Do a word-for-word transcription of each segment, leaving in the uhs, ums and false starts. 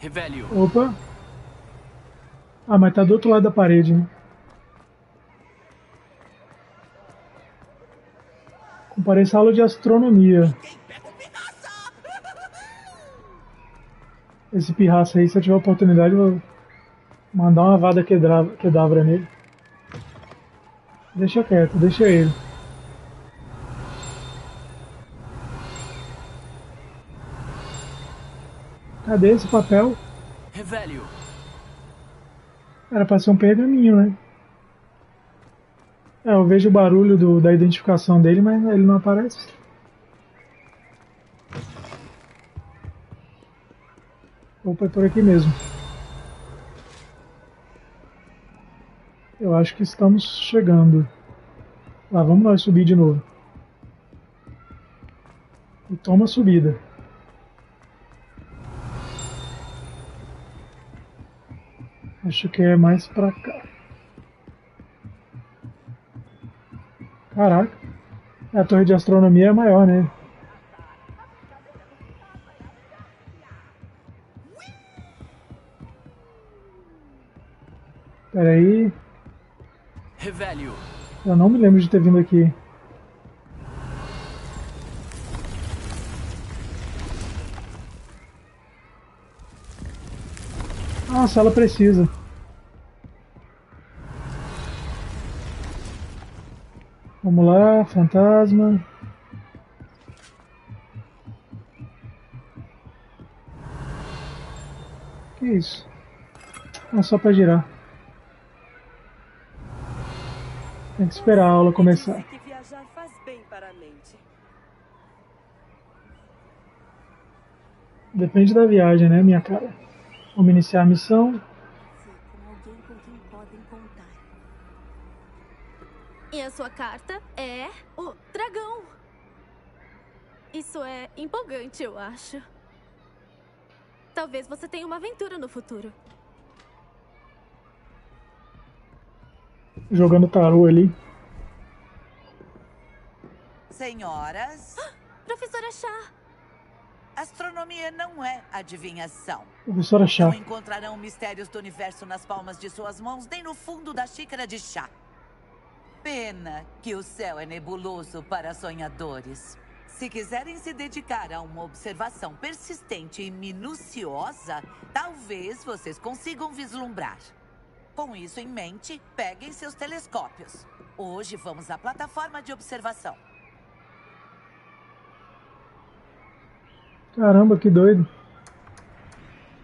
Revelio. Opa. Ah, mas tá do outro lado da parede, né? Parece aula de astronomia. Esse pirraça aí, se eu tiver oportunidade, eu vou mandar uma avada kedavra nele. Deixa quieto, deixa ele. Cadê esse papel? Era pra ser um pergaminho, né? É, eu vejo o barulho do, da identificação dele, mas ele não aparece. Opa, é por aqui mesmo. Eu acho que estamos chegando. Lá, vamos nós subir de novo. E toma a subida. Acho que é mais pra cá. Caraca, a torre de astronomia é maior, né? Pera aí. Eu não me lembro de ter vindo aqui. Ah, a sala precisa. Vamos lá, fantasma. Que isso? É só pra girar. Tem que esperar a aula começar. Depende da viagem, né, minha cara? Vamos iniciar a missão. E a sua carta é o dragão. Isso é empolgante, eu acho. Talvez você tenha uma aventura no futuro. Jogando tarô ali. Senhoras... Ah, Professora Shah. Astronomia não é adivinhação. Professora Shah. Não encontrarão mistérios do universo nas palmas de suas mãos, nem no fundo da xícara de chá. Pena que o céu é nebuloso para sonhadores. Se quiserem se dedicar a uma observação persistente e minuciosa, talvez vocês consigam vislumbrar. Com isso em mente, peguem seus telescópios. Hoje vamos à plataforma de observação. Caramba, que doido.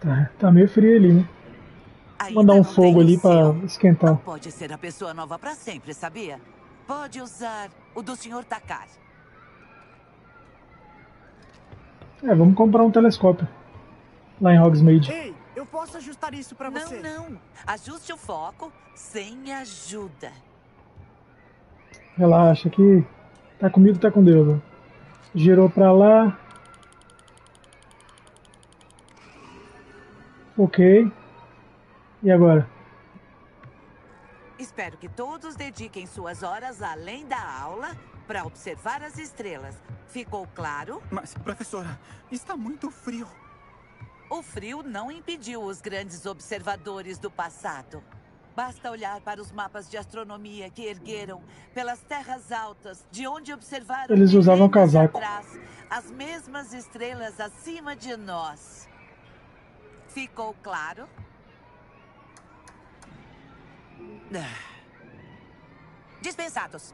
Tá, tá meio frio ali, né? Vou mandar um fogo ali para esquentar. Pode ser a pessoa nova para sempre, sabia? Pode usar o do senhor Takar. É, vamos comprar um telescópio lá em Hogsmeade. Ei, eu posso ajustar isso para você? Não, não. Ajuste o foco sem ajuda. Relaxa que tá comigo, tá com Deus. Girou para lá. OK. E agora? Espero que todos dediquem suas horas além da aula para observar as estrelas. Ficou claro? Mas, professora, está muito frio. O frio não impediu os grandes observadores do passado. Basta olhar para os mapas de astronomia que ergueram pelas terras altas, de onde observaram... Eles usavam casaco. Atrás, as mesmas estrelas acima de nós. Ficou claro? Dispensados.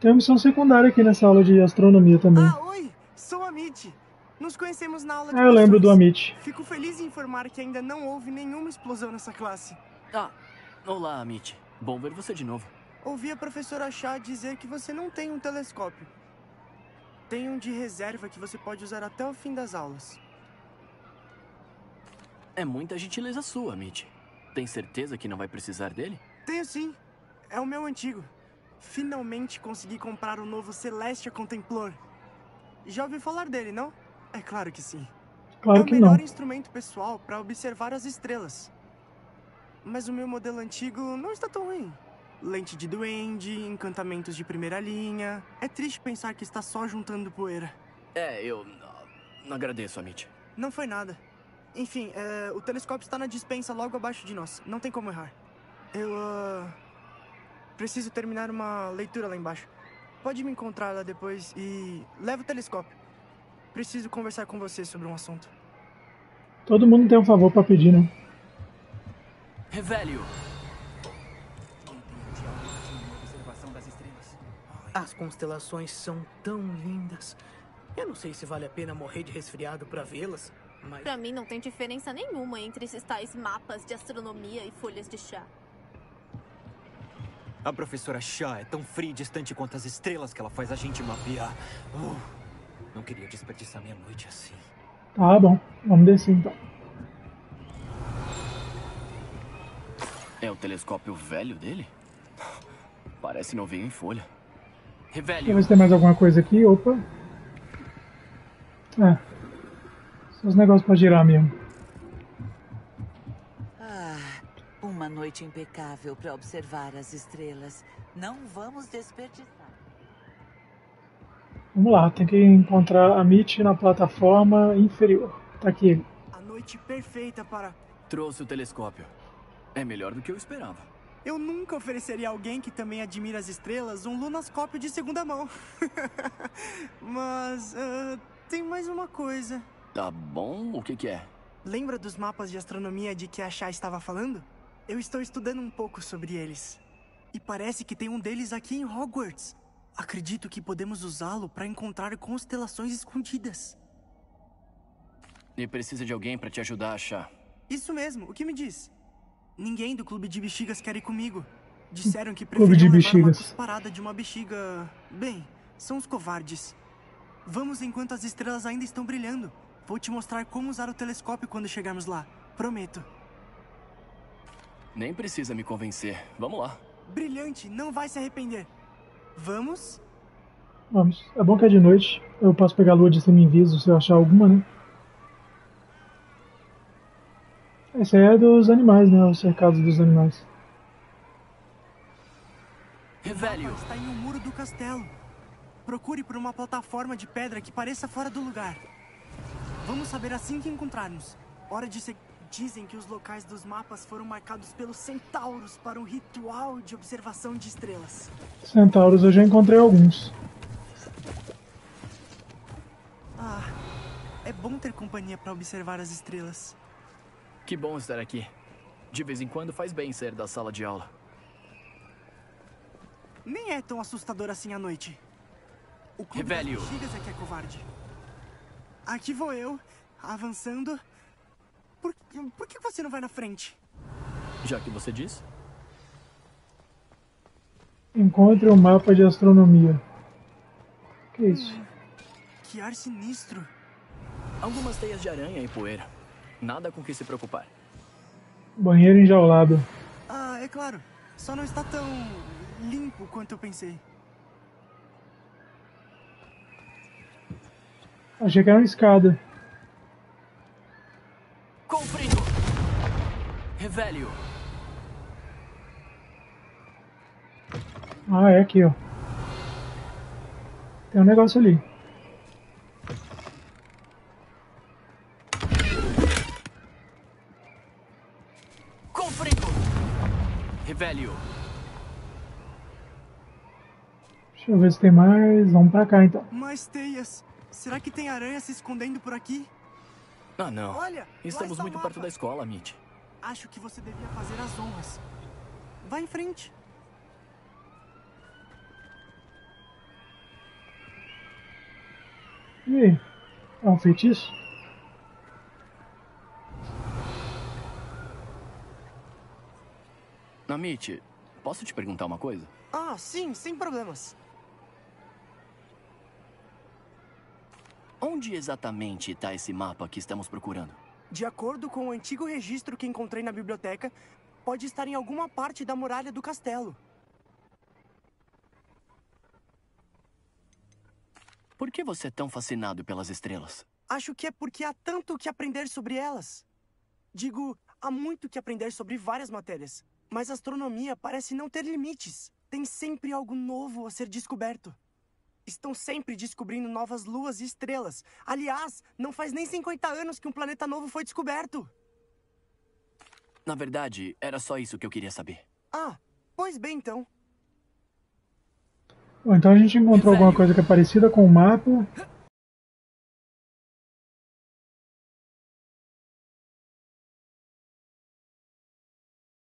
Tem uma missão secundária aqui nessa aula de astronomia também. Ah, oi, sou a Amity. Nos conhecemos na aula de... Ah, eu pessoas. Lembro do Amity. Fico feliz em informar que ainda não houve nenhuma explosão nessa classe. Ah, olá, Amity. Bom ver você de novo. Ouvi a professora Shah dizer que você não tem um telescópio. Tem um de reserva que você pode usar até o fim das aulas. É muita gentileza sua, Mitch. Tem certeza que não vai precisar dele? Tenho sim. É o meu antigo. Finalmente consegui comprar o novo Celeste Contemplor. Já ouviu falar dele, não? É claro que sim. Claro que não. É o melhor instrumento pessoal para observar as estrelas. Mas o meu modelo antigo não está tão ruim. Lente de duende, encantamentos de primeira linha... É triste pensar que está só juntando poeira. É, eu... Agradeço, Amity. Não foi nada. Enfim, é, o telescópio está na dispensa logo abaixo de nós. Não tem como errar. Eu, uh, preciso terminar uma leitura lá embaixo. Pode me encontrar lá depois e... leva o telescópio. Preciso conversar com você sobre um assunto. Todo mundo tem um favor pra pedir, né? Revelio. As constelações são tão lindas. Eu não sei se vale a pena morrer de resfriado pra vê-las, mas... Pra mim não tem diferença nenhuma entre esses tais mapas de astronomia e folhas de chá. A professora Shah é tão fria e distante quanto as estrelas que ela faz a gente mapear. Uh, não queria desperdiçar minha noite assim. Tá bom, vamos descer então. É o telescópio velho dele? Parece novinho em folha. Revelio. Deixa eu ver se tem mais alguma coisa aqui, opa. É. Só os negócios pra girar mesmo. Ah, uma noite impecável pra observar as estrelas. Não vamos desperdiçar. Vamos lá, tem que encontrar a Mitch na plataforma inferior. Tá aqui ele. A noite perfeita para... Trouxe o telescópio. É melhor do que eu esperava. Eu nunca ofereceria a alguém que também admira as estrelas um lunascópio de segunda mão. Mas uh, tem mais uma coisa. Tá bom, o que que é? Lembra dos mapas de astronomia de que a Shah estava falando? Eu estou estudando um pouco sobre eles. E parece que tem um deles aqui em Hogwarts. Acredito que podemos usá-lo para encontrar constelações escondidas. E precisa de alguém para te ajudar a achar. Isso mesmo, o que me diz? Ninguém do Clube de Bexigas quer ir comigo. Disseram que preferiam levar uma cusparada de uma bexiga... Bem, são os covardes. Vamos enquanto as estrelas ainda estão brilhando. Vou te mostrar como usar o telescópio quando chegarmos lá. Prometo. Nem precisa me convencer. Vamos lá. Brilhante, não vai se arrepender. Vamos? Vamos. É bom que é de noite. Eu posso pegar a lua de semi-inviso se eu achar alguma, né? Esse aí é dos animais, né? Os cercados dos animais. Revelio está em um muro do castelo. Procure por uma plataforma de pedra que pareça fora do lugar. Vamos saber assim que encontrarmos. Hora de se... Dizem que os locais dos mapas foram marcados pelos centauros para um ritual de observação de estrelas. Centauros eu já encontrei alguns. Ah, é bom ter companhia para observar as estrelas. Que bom estar aqui. De vez em quando faz bem sair da sala de aula. Nem é tão assustador assim à noite. O clube das bexigas é que é covarde. Aqui vou eu, avançando. Por, por que você não vai na frente? Já que você diz. Encontre um mapa de astronomia. Que isso? Hum, que ar sinistro. Algumas teias de aranha e poeira. Nada com que se preocupar. Banheiro enjaulado. Ah, é claro. Só não está tão limpo quanto eu pensei. Achei que era uma escada. Comprido. Revelio. Ah, é aqui, ó. Tem um negócio ali. Deixa eu ver se tem mais. Vamos pra cá então. Mais teias. Será que tem aranha se escondendo por aqui? Ah, não. Olha, estamos muito perto da escola, Mitch. Acho que você devia fazer as honras. Vá em frente. E aí? É um feitiço? Amity, posso te perguntar uma coisa? Ah, sim, sem problemas. Onde exatamente está esse mapa que estamos procurando? De acordo com o antigo registro que encontrei na biblioteca, pode estar em alguma parte da muralha do castelo. Por que você é tão fascinado pelas estrelas? Acho que é porque há tanto o que aprender sobre elas. Digo, há muito o que aprender sobre várias matérias. Mas a astronomia parece não ter limites. Tem sempre algo novo a ser descoberto. Estão sempre descobrindo novas luas e estrelas. Aliás, não faz nem cinquenta anos que um planeta novo foi descoberto. Na verdade, era só isso que eu queria saber. Ah, pois bem então. Bom, então a gente encontrou alguma coisa que é parecida com o mapa.